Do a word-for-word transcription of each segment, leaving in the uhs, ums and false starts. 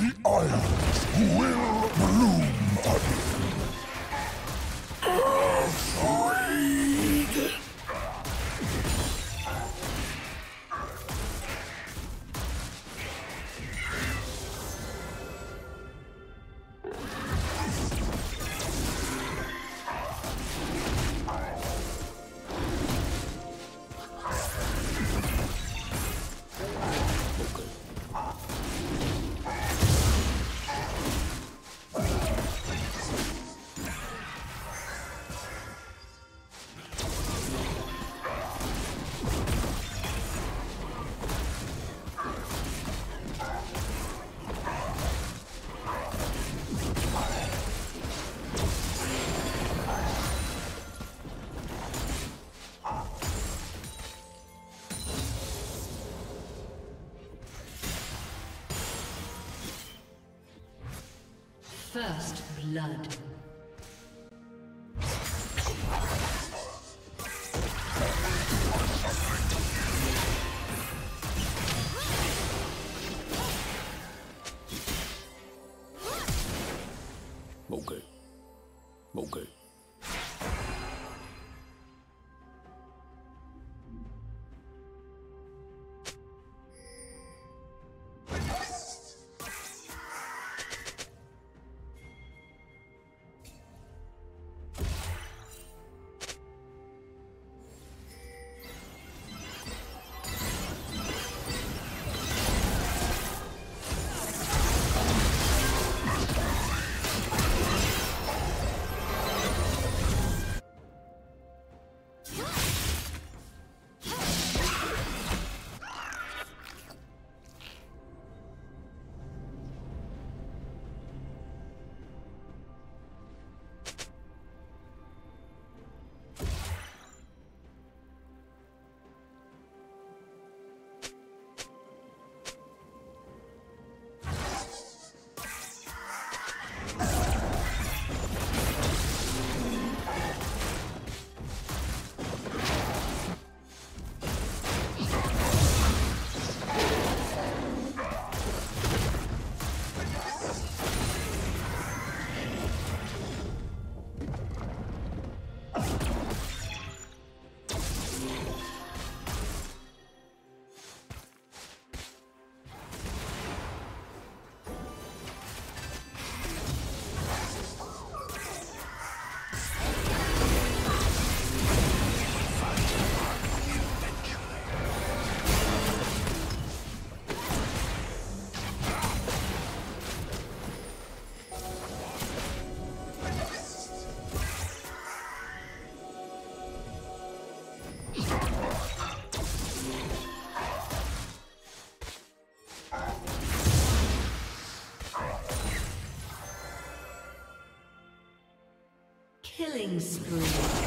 the islands will bloom again. Afraid! First blood. Okay. Okay. Killing spree.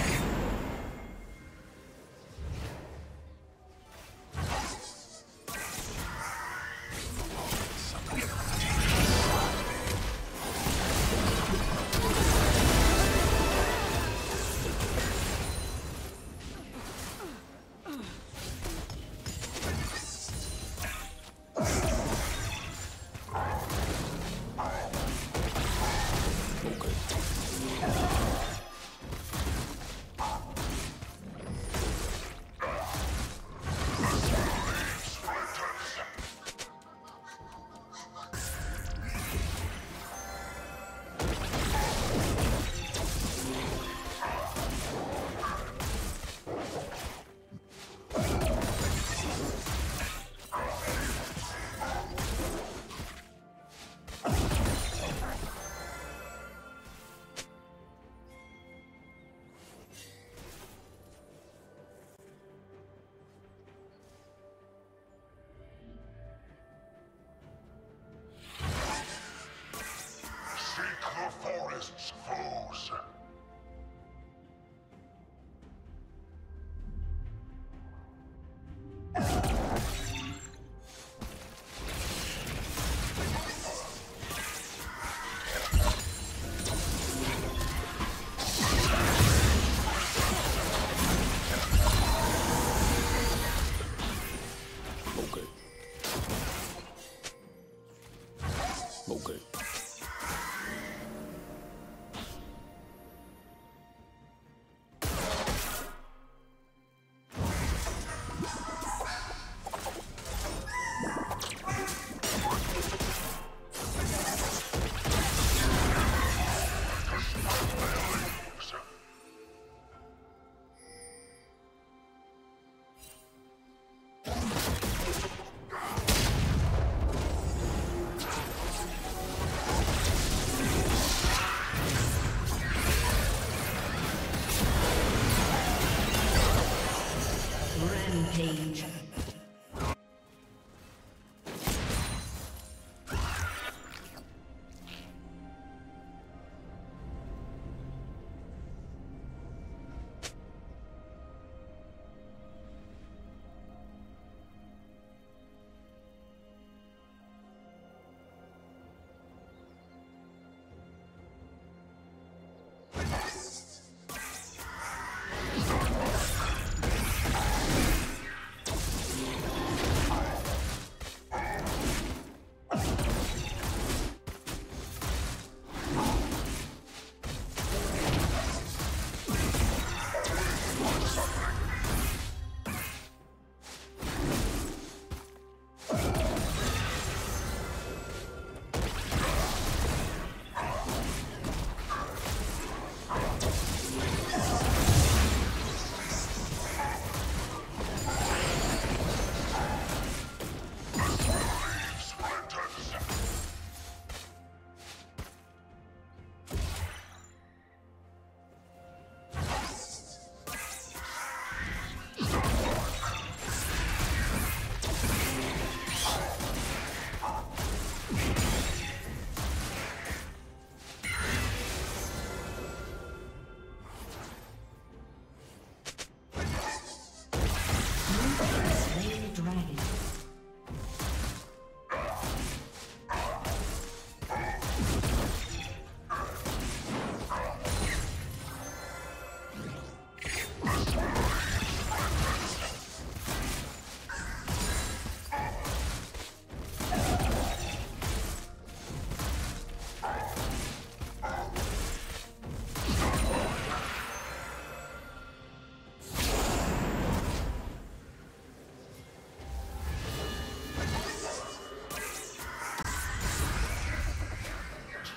spoken.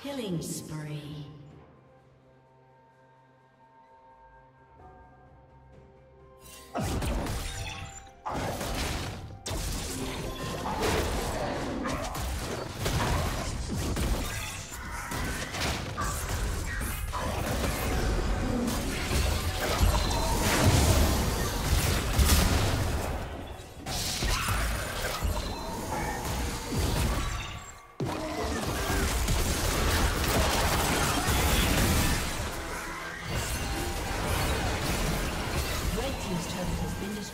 Killing spree.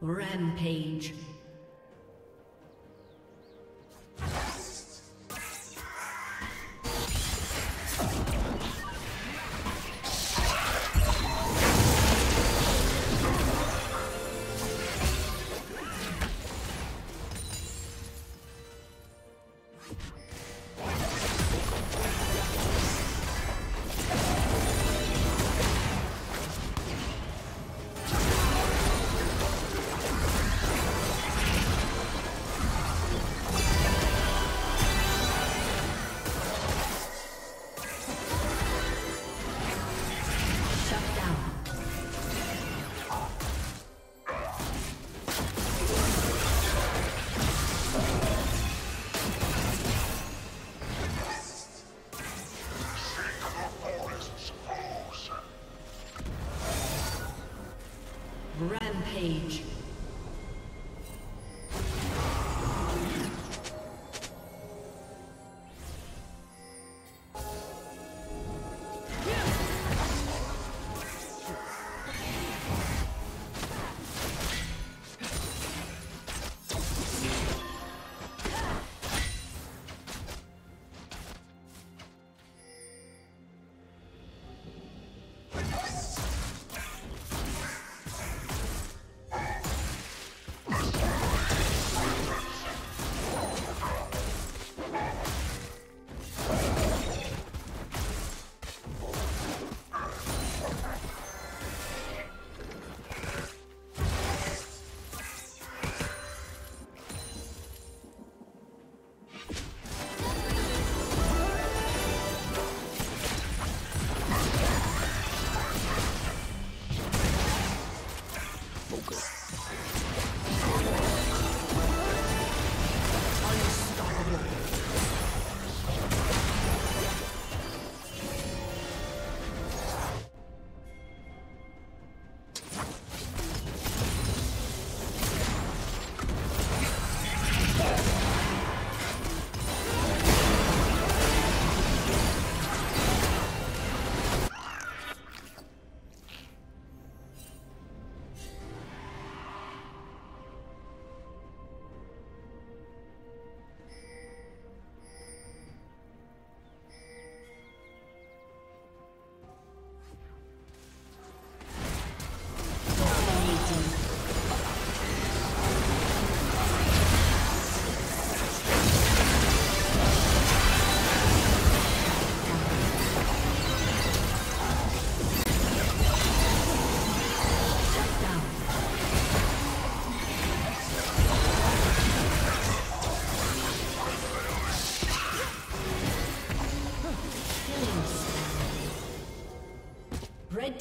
Rampage. Page. Red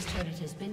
team's turret has been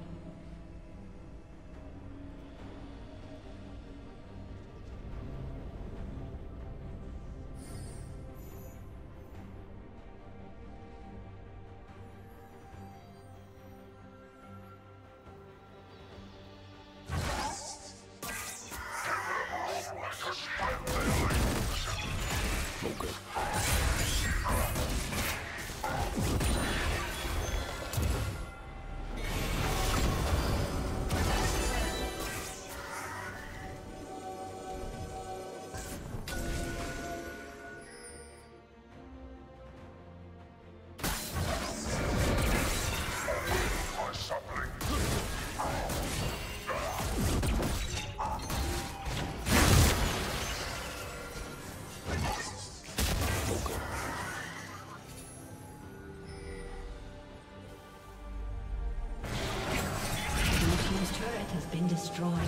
Destroyed.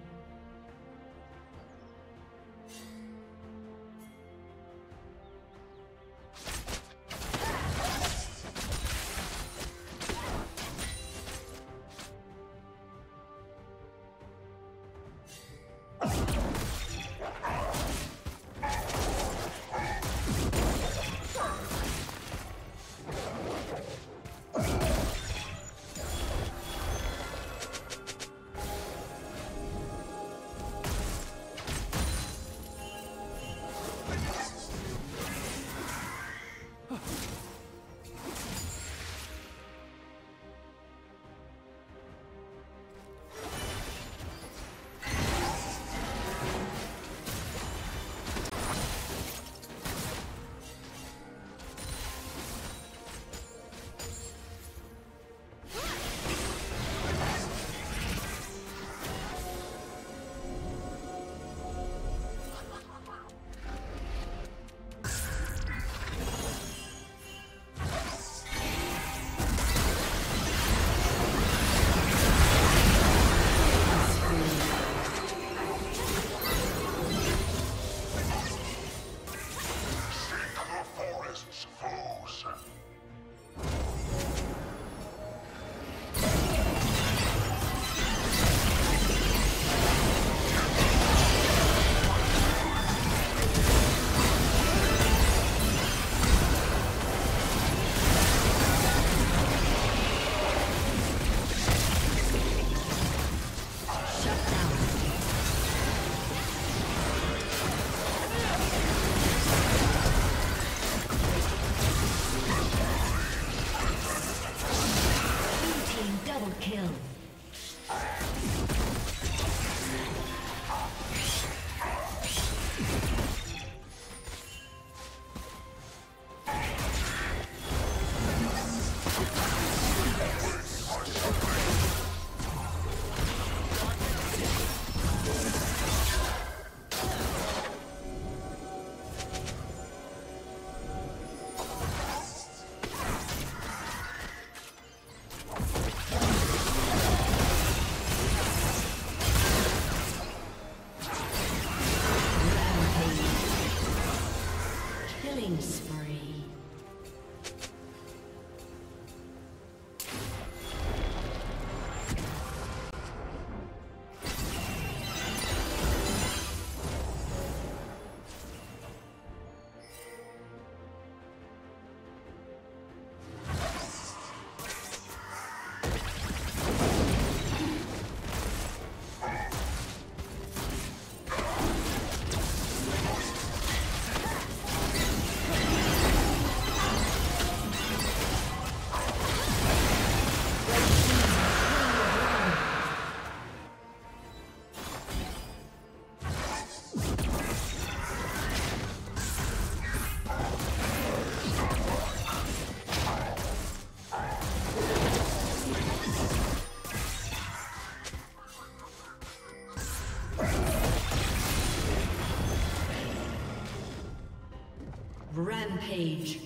Rampage.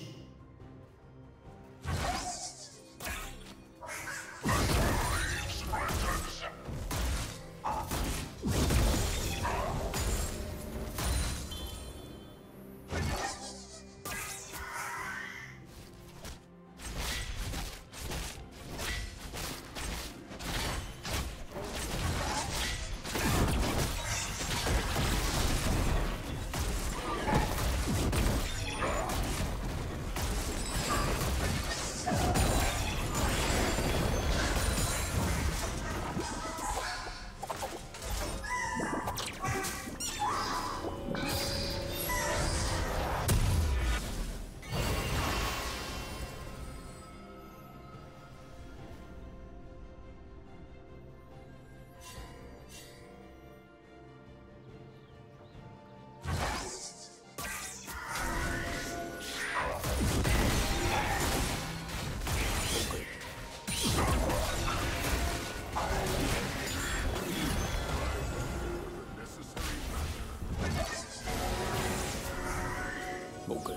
Okay.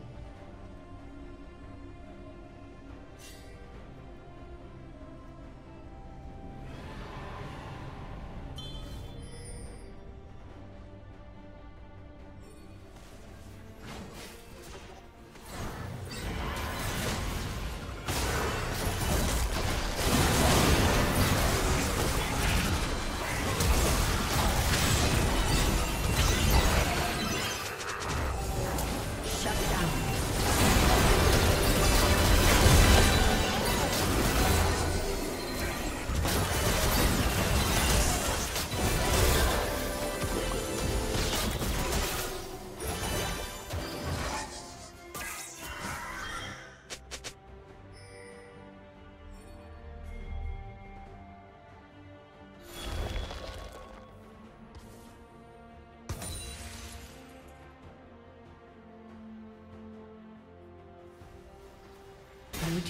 Shut down. Blue